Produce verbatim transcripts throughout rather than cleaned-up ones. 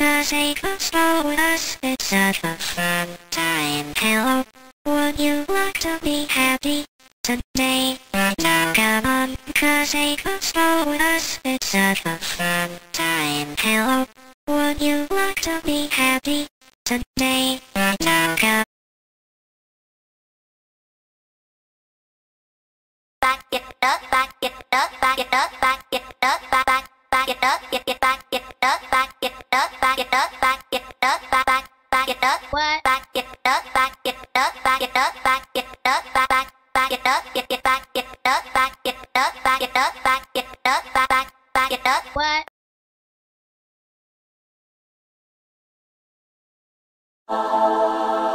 because it was always it's such a fun time. Hello, would you like to be happy today? Right now, come on, because it was always it's such a fun time. Hello, would you like to be happy today? Right now, come. Back it up, back it up, back it up, back it up, back back back it up, get it back, get up, back it up, back it up, back it up, back back back it up, what? Back it up, back it up, back it up, back it up, back back back it up, get it back, get up, back it up, back it up, back it up, back back back it up, what? Oh.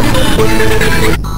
We'll be right back.